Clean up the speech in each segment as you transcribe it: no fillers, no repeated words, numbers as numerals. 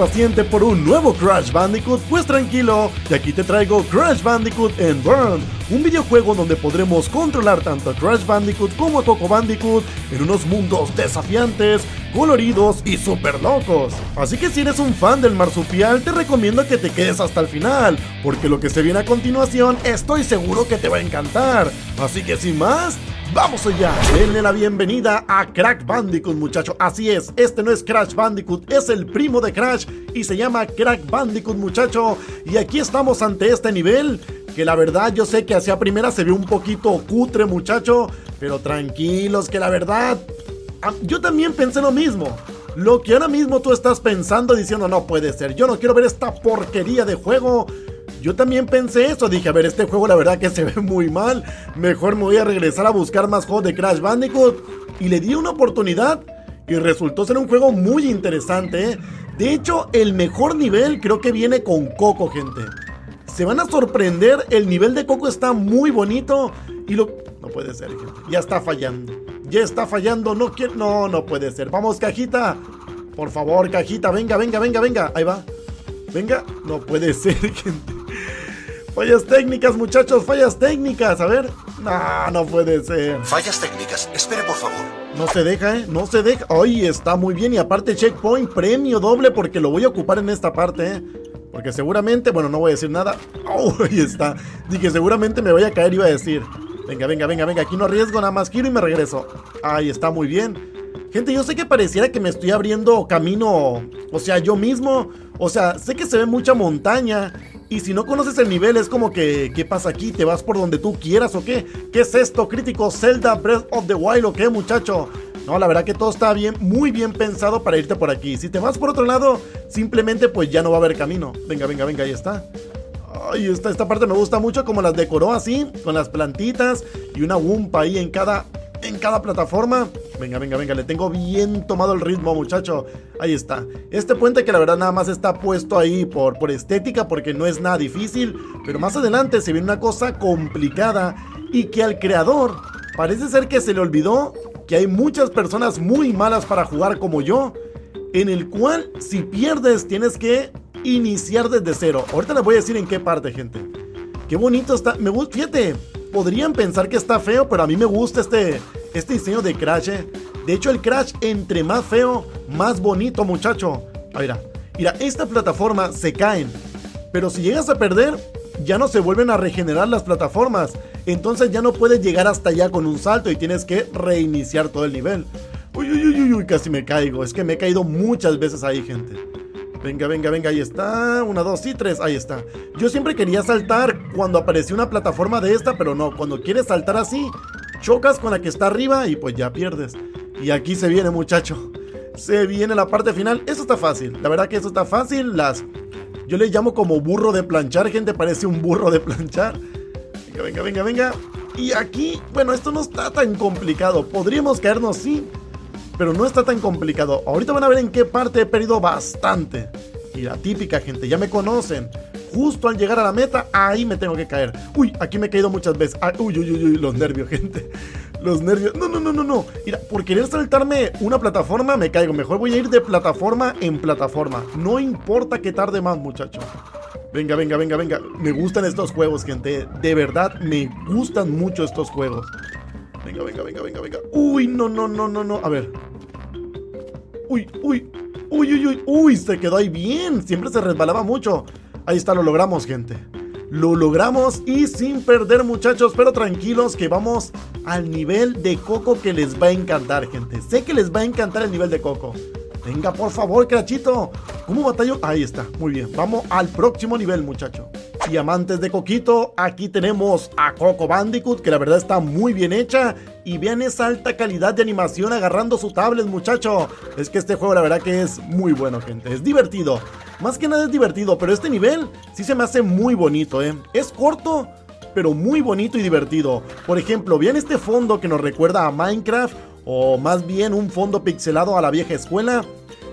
impaciente por un nuevo Crash Bandicoot? Pues tranquilo, que aquí te traigo Crash Bandicoot and Burn, un videojuego donde podremos controlar tanto a Crash Bandicoot como a Coco Bandicoot en unos mundos desafiantes, coloridos y super locos. Así que si eres un fan del marsupial, te recomiendo que te quedes hasta el final, porque lo que se viene a continuación estoy seguro que te va a encantar. Así que sin más, ¡vamos allá! Denle la bienvenida a Crack Bandicoot, muchacho. Así es, este no es Crash Bandicoot, es el primo de Crash y se llama Crack Bandicoot, muchacho. Y aquí estamos ante este nivel que la verdad yo sé que hacia primera se ve un poquito cutre, muchacho, pero tranquilos que la verdad yo también pensé lo mismo. Lo que ahora mismo tú estás pensando diciendo no puede ser, yo no quiero ver esta porquería de juego. Yo también pensé eso, dije, a ver, este juego la verdad que se ve muy mal, mejor me voy a regresar a buscar más juegos de Crash Bandicoot. Y le di una oportunidad y resultó ser un juego muy interesante, ¿eh? De hecho, el mejor nivel creo que viene con Coco, gente. Se van a sorprender, el nivel de Coco está muy bonito y lo... No puede ser, gente, ya está fallando. Ya está fallando, no quiero... No, no puede ser, vamos cajita. Por favor, cajita, venga, venga, venga, venga, ahí va. Venga, no puede ser, gente. Fallas técnicas, muchachos, fallas técnicas. A ver, no, no puede ser. Fallas técnicas, espere por favor. No se deja, no se deja. Ay, está muy bien, y aparte checkpoint, premio doble, porque lo voy a ocupar en esta parte, porque seguramente, bueno, no voy a decir nada. Oh, ahí está. Dije, seguramente me voy a caer, iba a decir. Venga, venga, venga, venga, aquí no arriesgo, nada más giro y me regreso. Ahí está, muy bien. Gente, yo sé que pareciera que me estoy abriendo camino, o sea, yo mismo. O sea, sé que se ve mucha montaña, y si no conoces el nivel es como que, ¿qué pasa aquí? ¿Te vas por donde tú quieras o qué? ¿Qué es esto, crítico? ¿Zelda Breath of the Wild o qué, muchacho? No, la verdad que todo está bien, muy bien pensado para irte por aquí. Si te vas por otro lado, simplemente pues ya no va a haber camino. Venga, venga, venga, ahí está. Ay, esta parte me gusta mucho, como las decoró así, con las plantitas y una wumpa ahí en cada plataforma. Venga, venga, venga, le tengo bien tomado el ritmo, muchacho. Ahí está. Este puente que la verdad nada más está puesto ahí por estética, porque no es nada difícil. Pero más adelante se viene una cosa complicada y que al creador parece ser que se le olvidó que hay muchas personas muy malas para jugar como yo, en el cual si pierdes tienes que iniciar desde cero. Ahorita les voy a decir en qué parte, gente. Qué bonito está, me gusta, fíjate. Podrían pensar que está feo, pero a mí me gusta este diseño de Crash, ¿eh? De hecho, el Crash, entre más feo, más bonito, muchacho. Ah, mira, mira, esta plataforma se caen, pero si llegas a perder, ya no se vuelven a regenerar las plataformas. Entonces ya no puedes llegar hasta allá con un salto y tienes que reiniciar todo el nivel. Uy, uy, uy, uy, uy, casi me caigo. Es que me he caído muchas veces ahí, gente. Venga, venga, venga, ahí está. 1, 2 y 3, ahí está. Yo siempre quería saltar cuando apareció una plataforma de esta, pero no, cuando quieres saltar así, chocas con la que está arriba y pues ya pierdes. Y aquí se viene, muchacho. Se viene la parte final. Eso está fácil, la verdad que eso está fácil. Yo le llamo como burro de planchar, gente, parece un burro de planchar. Venga, venga, venga, venga. Y aquí, bueno, esto no está tan complicado. Podríamos caernos, sí, pero no está tan complicado. Ahorita van a ver en qué parte he perdido bastante. Y la típica, gente, ya me conocen. Justo al llegar a la meta, ahí me tengo que caer. Uy, aquí me he caído muchas veces. Ay, uy, uy, uy, uy, los nervios, gente. Los nervios. No, no, no, no, no. Mira, por querer saltarme una plataforma, me caigo. Mejor voy a ir de plataforma en plataforma. No importa que tarde más, muchacho. Venga, venga, venga, venga. Me gustan estos juegos, gente. De verdad, me gustan mucho estos juegos. Venga, venga, venga, venga, venga. Uy, no, no, no, no, no. A ver. Uy, uy, uy, uy, uy, uy, se quedó ahí bien. Siempre se resbalaba mucho. Ahí está, lo logramos, gente. Lo logramos y sin perder, muchachos. Pero tranquilos que vamos al nivel de Coco, que les va a encantar, gente. Sé que les va a encantar el nivel de Coco. Venga, por favor, Crachito. ¿Cómo batallo? Ahí está, muy bien. Vamos al próximo nivel, muchacho. Y amantes de Coquito, aquí tenemos a Coco Bandicoot, que la verdad está muy bien hecha. Y vean esa alta calidad de animación agarrando su tablet, muchacho. Es que este juego la verdad que es muy bueno, gente. Es divertido, más que nada es divertido. Pero este nivel sí se me hace muy bonito, ¿eh? Es corto, pero muy bonito y divertido. Por ejemplo, vean este fondo que nos recuerda a Minecraft, o más bien un fondo pixelado a la vieja escuela.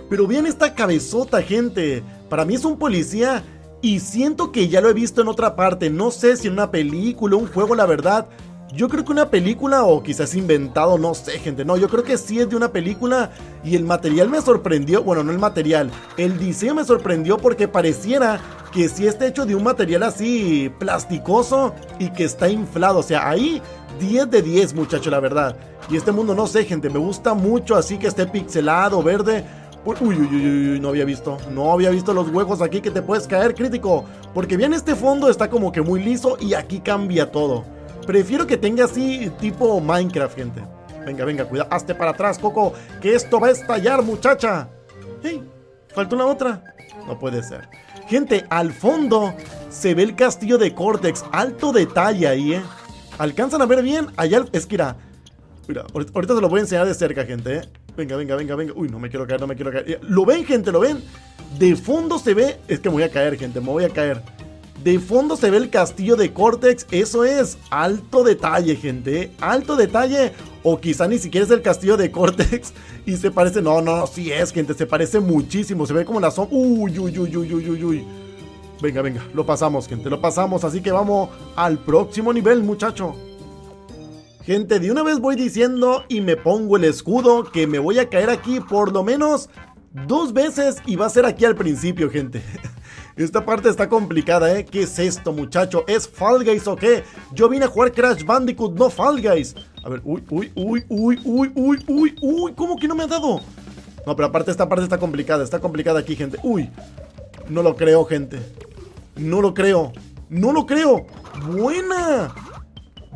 Pero vean esta cabezota, gente. Para mí es un policía, y siento que ya lo he visto en otra parte, no sé si en una película, un juego, la verdad. Yo creo que una película, o quizás inventado, no sé, gente. No, yo creo que sí es de una película. Y el material me sorprendió. Bueno, no el material, el diseño me sorprendió, porque pareciera que sí está hecho de un material así plasticoso y que está inflado. O sea, ahí 10 de 10, muchachos, la verdad. Y este mundo, no sé, gente, me gusta mucho así que esté pixelado, verde. Uy, uy, uy, uy, no había visto los huecos aquí que te puedes caer, crítico. Porque bien, este fondo está como que muy liso y aquí cambia todo. Prefiero que tenga así tipo Minecraft, gente. Venga, venga, cuidado, hazte para atrás, Coco, que esto va a estallar, muchacha. Hey, faltó la otra. No puede ser. Gente, al fondo se ve el castillo de Cortex. Alto detalle ahí, ¿Alcanzan a ver bien? Allá, es que irá. Mira, ahorita se lo voy a enseñar de cerca, gente, Venga, venga, venga, venga. Uy, no me quiero caer. ¿Lo ven, gente? ¿Lo ven? De fondo se ve... Es que me voy a caer, gente. Me voy a caer. De fondo se ve el castillo de Cortex. Eso es alto detalle, gente. Alto detalle. O quizá ni siquiera es el castillo de Cortex. Y se parece... No, no, no. Sí es, gente. Se parece muchísimo. Se ve como la sombra. Uy, uy, uy, uy, uy, uy. Venga, venga. Lo pasamos, gente. Lo pasamos. Así que vamos al próximo nivel, muchacho. Gente, de una vez voy diciendo y me pongo el escudo que me voy a caer aquí por lo menos 2 veces y va a ser aquí al principio, gente. Esta parte está complicada, ¿eh? ¿Qué es esto, muchacho? ¿Es Fall Guys o qué? Yo vine a jugar Crash Bandicoot, no Fall Guys. A ver, uy, uy, uy, uy, uy, uy, uy, uy, ¿cómo que no me ha dado? No, pero aparte esta parte está complicada aquí, gente. Uy, no lo creo, gente. No lo creo. Buena.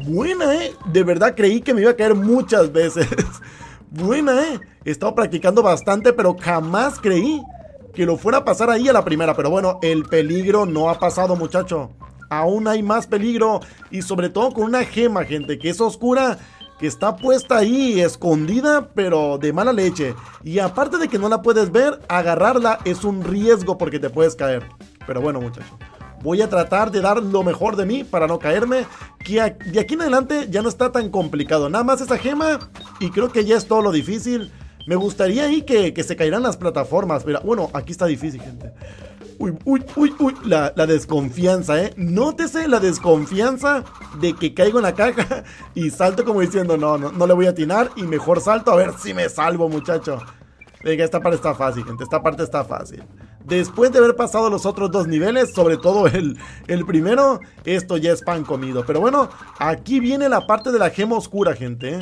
Buena, de verdad creí que me iba a caer muchas veces. Buena, he estado practicando bastante, pero jamás creí que lo fuera a pasar ahí a la primera. Pero bueno, el peligro no ha pasado, muchacho. Aún hay más peligro. Y sobre todo con una gema, gente, que es oscura, que está puesta ahí, escondida, pero de mala leche. Y aparte de que no la puedes ver, agarrarla es un riesgo porque te puedes caer. Pero bueno, muchacho, voy a tratar de dar lo mejor de mí para no caerme. Que de aquí en adelante ya no está tan complicado. Nada más esa gema y creo que ya es todo lo difícil. Me gustaría ahí que se caerán las plataformas. Mira, bueno, aquí está difícil, gente. Uy, uy, uy, uy. La desconfianza, Nótese la desconfianza de que caigo en la caja y salto como diciendo, no le voy a atinar y mejor salto a ver si me salvo, muchacho. Venga, esta parte está fácil, gente. Esta parte está fácil. Después de haber pasado los otros 2 niveles, sobre todo el primero, esto ya es pan comido. Pero bueno, aquí viene la parte de la gema oscura, gente.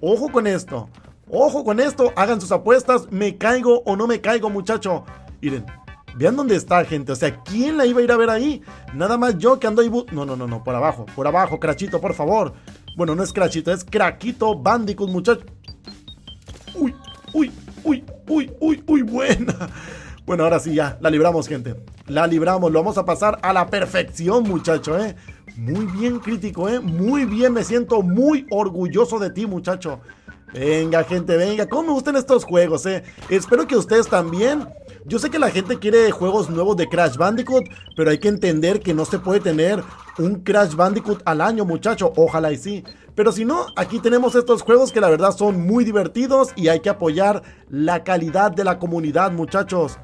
Ojo con esto. Ojo con esto. Hagan sus apuestas. ¿Me caigo o no me caigo, muchacho? Miren, vean dónde está, gente. O sea, ¿quién la iba a ir a ver ahí? Nada más yo que ando ahí... No. Por abajo, Crachito, por favor. Bueno, no es Crachito, es Craquito Bandicoot, muchacho. Uy, uy, uy, uy, uy, uy, buena. Bueno, ahora sí ya, la libramos, gente. La libramos, lo vamos a pasar a la perfección, muchacho, Muy bien, crítico, Muy bien, me siento muy orgulloso de ti, muchacho. Venga, gente, venga. ¿Cómo me gustan estos juegos, Espero que ustedes también. Yo sé que la gente quiere juegos nuevos de Crash Bandicoot, pero hay que entender que no se puede tener un Crash Bandicoot al año, muchacho. Ojalá y sí. Pero si no, aquí tenemos estos juegos que la verdad son muy divertidos y hay que apoyar la calidad de la comunidad, muchachos.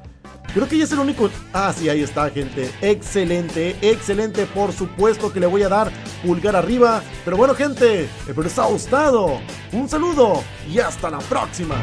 Creo que ya es el único... Ah, sí, ahí está, gente. Excelente, excelente. Por supuesto que le voy a dar pulgar arriba. Pero bueno, gente, espero que os haya gustado. Un saludo y hasta la próxima.